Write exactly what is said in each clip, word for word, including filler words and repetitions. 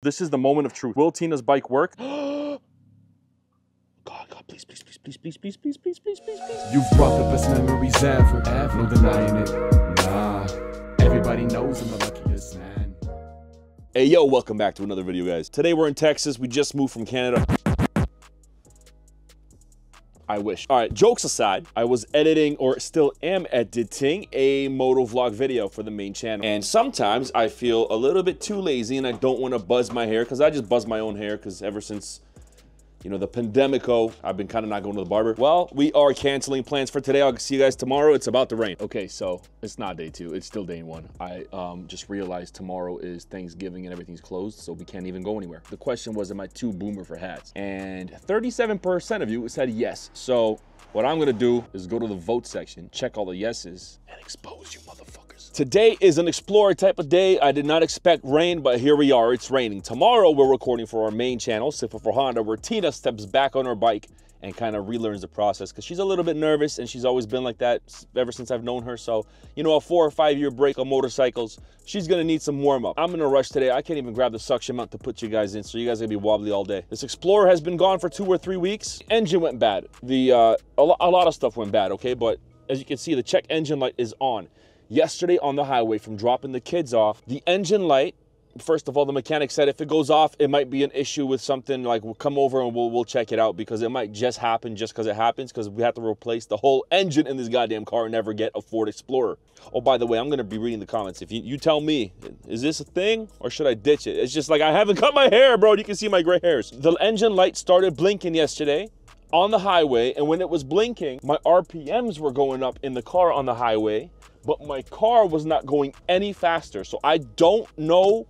This is the moment of truth. Will Tina's bike work? God, God, please, please, please, please, please, please, please, please, please, please, please. You brought the best memories ever, ever. No denying it. Nah, everybody knows I'm the luckiest man. Hey, yo, welcome back to another video, guys. Today we're in Texas. We just moved from Canada. I wish. All right, jokes aside, I was editing or still am editing a moto vlog video for the main channel. And sometimes I feel a little bit too lazy and I don't want to buzz my hair because I just buzz my own hair because ever since, you know, the pandemico, I've been kind of not going to the barber. Well, we are canceling plans for today. I'll see you guys tomorrow. It's about to rain. Okay, so it's not day two. It's still day one. I um, just realized tomorrow is Thanksgiving and everything's closed, so we can't even go anywhere. The question was, am I too boomer for hats? And thirty-seven percent of you said yes. So what I'm gonna do is go to the vote section, check all the yeses, and expose you motherfuckers. Today is an explorer type of day. I did not expect rain, but here we are, it's raining. Tomorrow we're recording for our main channel, Sifa for Honda, where Tina steps back on her bike and kind of relearns the process because she's a little bit nervous and she's always been like that ever since I've known her. So, you know, a four or five year break on motorcycles, she's gonna need some warm up. I'm in a rush today. I can't even grab the suction mount to put you guys in. So you guys are gonna be wobbly all day. This Explorer has been gone for two or three weeks. Engine went bad. The, uh, a, lo a lot of stuff went bad, okay? But as you can see, the check engine light is on. Yesterday on the highway from dropping the kids off, the engine light, first of all, the mechanic said if it goes off, it might be an issue with something, like we'll come over and we'll, we'll check it out because it might just happen just because it happens because we have to replace the whole engine in this goddamn car and never get a Ford Explorer. Oh, by the way, I'm going to be reading the comments. If you, you tell me, is this a thing or should I ditch it? It's just like I haven't cut my hair, bro. You can see my gray hairs. The engine light started blinking yesterday on the highway, and when it was blinking, my R P Ms were going up in the car on the highway, but my car was not going any faster. So I don't know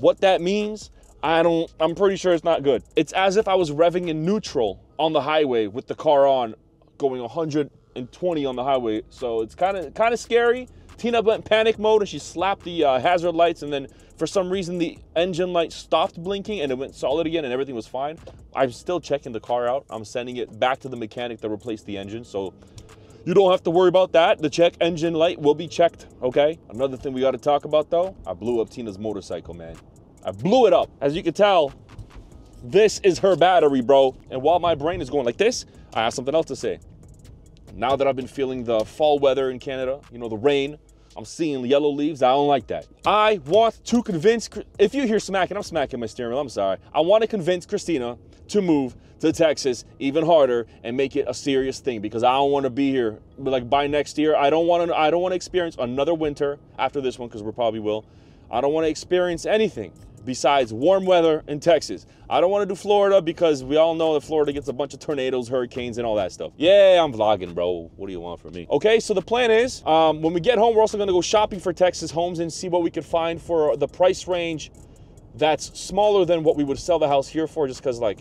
what that means. I don't, I'm pretty sure it's not good. It's as if I was revving in neutral on the highway with the car on, going one hundred twenty on the highway. So it's kind of kind of scary. Tina went panic mode and she slapped the uh, hazard lights, and then for some reason the engine light stopped blinking and it went solid again and everything was fine. I'm still checking the car out. I'm sending it back to the mechanic that replaced the engine. So you don't have to worry about that. The check engine light will be checked, okay? Another thing we gotta talk about though, I blew up Tina's motorcycle, man. I blew it up. As you can tell, this is her battery, bro. And while my brain is going like this, I have something else to say. Now that I've been feeling the fall weather in Canada, you know, the rain, I'm seeing yellow leaves. I don't like that. I want to convince, if you hear smacking, I'm smacking my steering wheel, I'm sorry. I want to convince Christina to move to Texas even harder and make it a serious thing because I don't want to be here. But like by next year, I don't want to, I don't want to experience another winter after this one because we probably will. I don't want to experience anything besides warm weather in Texas. I don't want to do Florida because we all know that Florida gets a bunch of tornadoes, hurricanes, and all that stuff. Yeah, I'm vlogging, bro. What do you want from me? Okay, so the plan is, um, when we get home, we're also gonna go shopping for Texas homes and see what we can find for the price range that's smaller than what we would sell the house here for, just because like,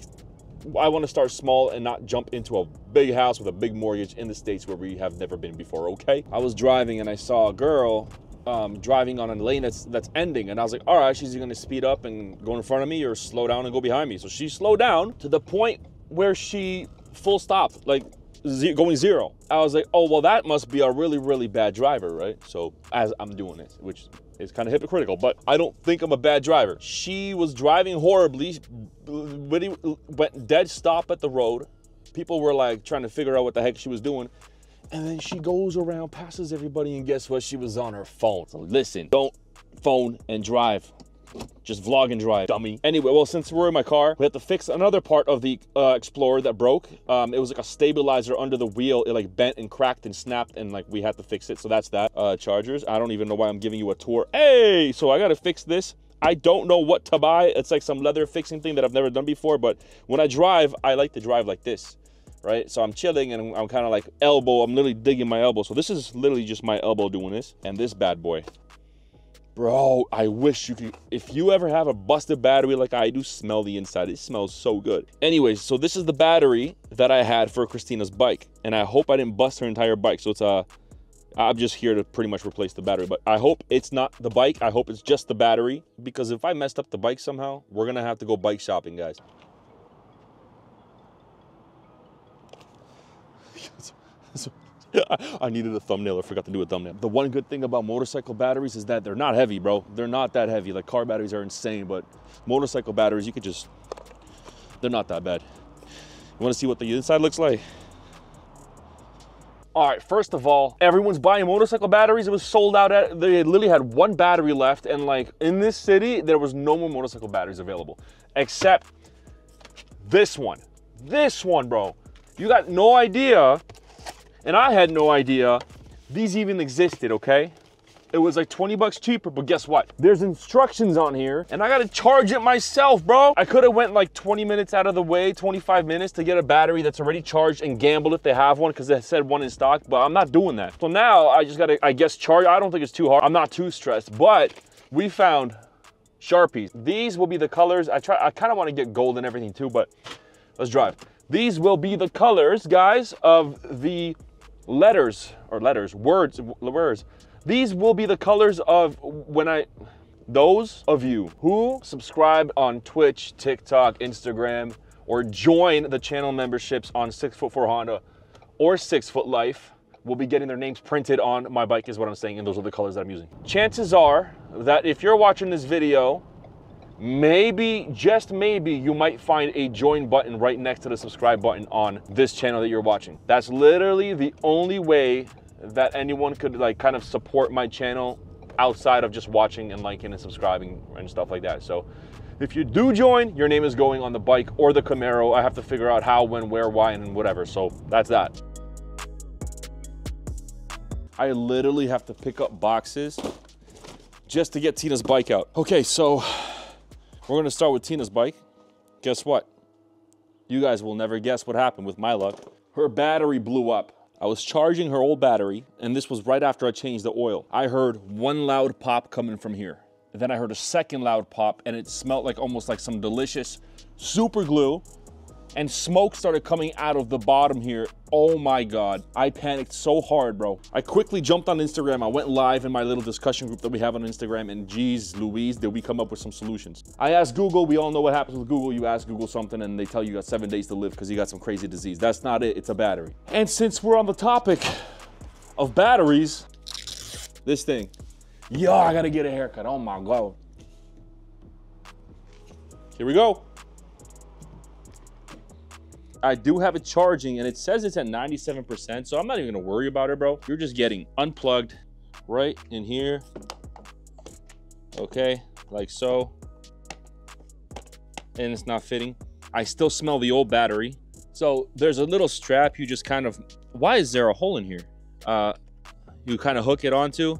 I want to start small and not jump into a big house with a big mortgage in the States where we have never been before, okay? I was driving and I saw a girl Um, driving on a lane that's that's ending, and I was like, all right, she's gonna speed up and go in front of me or slow down and go behind me. So she slowed down to the point where she full stopped, like ze going zero. I was like, oh, well, that must be a really, really bad driver, right? So as I'm doing this, which is kind of hypocritical, but I don't think I'm a bad driver. She was driving horribly, went dead stop at the road. People were like trying to figure out what the heck she was doing. And then she goes around, passes everybody, and guess what? She was on her phone. So listen, don't phone and drive. Just vlog and drive, dummy. Anyway, well, since we're in my car, we had to fix another part of the uh, Explorer that broke. Um, it was like a stabilizer under the wheel. It like bent and cracked and snapped, and like we had to fix it. So that's that. Uh, chargers, I don't even know why I'm giving you a tour. Hey, so I gotta fix this. I don't know what to buy. It's like some leather fixing thing that I've never done before, but when I drive, I like to drive like this. Right, so I'm chilling and I'm, I'm kind of like elbow, I'm literally digging my elbow. So this is literally just my elbow doing this. And this bad boy, bro, I wish you could, if you ever have a busted battery like I do, smell the inside, it smells so good. Anyways, so this is the battery that I had for Christina's bike, and I hope I didn't bust her entire bike. So it's a, I'm just here to pretty much replace the battery, but I hope it's not the bike, I hope it's just the battery, because if I messed up the bike somehow, we're gonna have to go bike shopping, guys. I needed a thumbnail or forgot to do a thumbnail. The one good thing about motorcycle batteries is that they're not heavy, bro. They're not that heavy. Like, car batteries are insane, but motorcycle batteries, you could just, they're not that bad. You want to see what the inside looks like? All right, first of all, everyone's buying motorcycle batteries. It was sold out. At, they literally had one battery left. And like in this city, there was no more motorcycle batteries available, except this one, this one, bro. You got no idea. And I had no idea these even existed, okay? It was like twenty bucks cheaper, but guess what? There's instructions on here and I got to charge it myself, bro. I could have went like twenty minutes out of the way, twenty-five minutes to get a battery that's already charged and gamble if they have one because they said one in stock, but I'm not doing that. So now I just got to, I guess, charge. I don't think it's too hard. I'm not too stressed, but we found Sharpies. These will be the colors. I try, I kind of want to get gold and everything too, but let's drive. These will be the colors, guys, of the letters or letters, words, words. These will be the colors of when I, those of you who subscribe on Twitch, TikTok, Instagram, or join the channel memberships on Six Foot Four Honda or Six Foot Life will be getting their names printed on my bike is what I'm saying, and those are the colors that I'm using. Chances are that if you're watching this video, maybe, just maybe, you might find a join button right next to the subscribe button on this channel that you're watching. That's literally the only way that anyone could like kind of support my channel outside of just watching and liking and subscribing and stuff like that. So if you do join, your name is going on the bike or the Camaro. I have to figure out how, when, where, why, and whatever. So that's that. I literally have to pick up boxes just to get Tina's bike out. Okay, so we're gonna start with Tina's bike. Guess what? You guys will never guess what happened with my luck. Her battery blew up. I was charging her old battery, and this was right after I changed the oil. I heard one loud pop coming from here. And then I heard a second loud pop, and it smelled like almost like some delicious super glue, and smoke started coming out of the bottom here. Oh my God, I panicked so hard, bro. I quickly jumped on Instagram. I went live in my little discussion group that we have on Instagram, and geez Louise, did we come up with some solutions. I asked Google, we all know what happens with Google. You ask Google something and they tell you you got seven days to live because you got some crazy disease. That's not it, it's a battery. And since we're on the topic of batteries, this thing, yo, I gotta get a haircut, oh my God. Here we go. I do have it charging and it says it's at ninety-seven percent, so I'm not even gonna worry about it, bro. You're just getting unplugged right in here. Okay, like so. And it's not fitting. I still smell the old battery. So there's a little strap you just kind of, why is there a hole in here? Uh, you kind of hook it onto.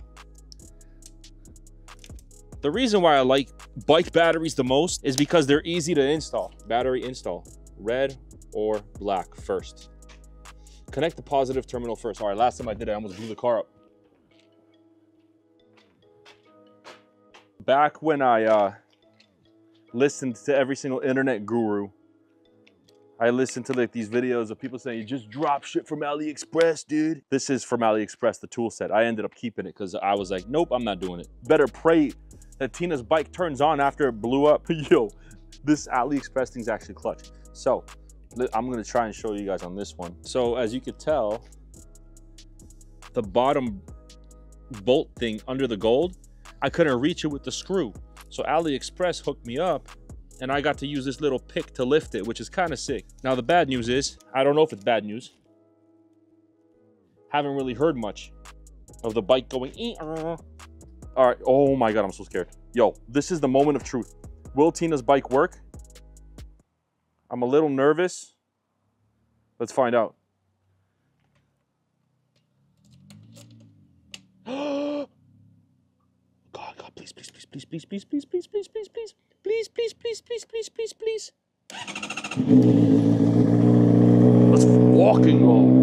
The reason why I like bike batteries the most is because they're easy to install. Battery install, red or black first. Connect the positive terminal first. All right, last time I did it, I almost blew the car up. Back when I uh, listened to every single internet guru, I listened to like these videos of people saying, you just drop shit from AliExpress, dude. This is from AliExpress, the tool set. I ended up keeping it because I was like, nope, I'm not doing it. Better pray that Tina's bike turns on after it blew up. Yo, this AliExpress thing's actually clutch. So, I'm gonna try and show you guys on this one. So as you could tell, the bottom bolt thing under the gold, I couldn't reach it with the screw. So AliExpress hooked me up and I got to use this little pick to lift it, which is kind of sick. Now the bad news is, I don't know if it's bad news. Haven't really heard much of the bike going, E-uh. All right, oh my God, I'm so scared. Yo, this is the moment of truth. Will Tina's bike work? I'm a little nervous. Let's find out. God, God, please, please, please, please, please, please, please, please, please, please, please, please, please, please, please, please, please, please. Let's walking roll.